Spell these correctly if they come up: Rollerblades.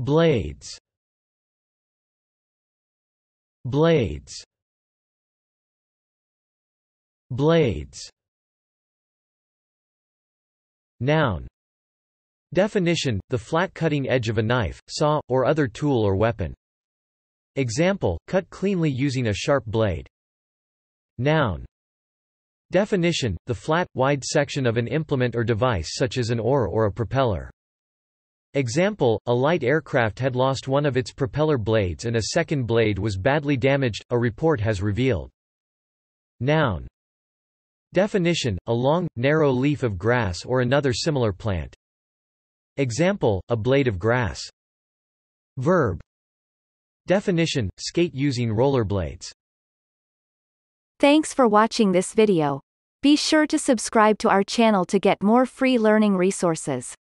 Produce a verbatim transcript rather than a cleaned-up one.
Blades. Blades. Blades. Noun. Definition: the flat cutting edge of a knife, saw, or other tool or weapon. Example: cut cleanly using a sharp blade. Noun. Definition: the flat, wide section of an implement or device such as an oar or a propeller. Example: a light aircraft had lost one of its propeller blades and a second blade was badly damaged, a report has revealed. Noun. Definition: a long, narrow leaf of grass or another similar plant. Example: a blade of grass. Verb. Definition: skate using rollerblades. Thanks for watching this video. Be sure to subscribe to our channel to get more free learning resources.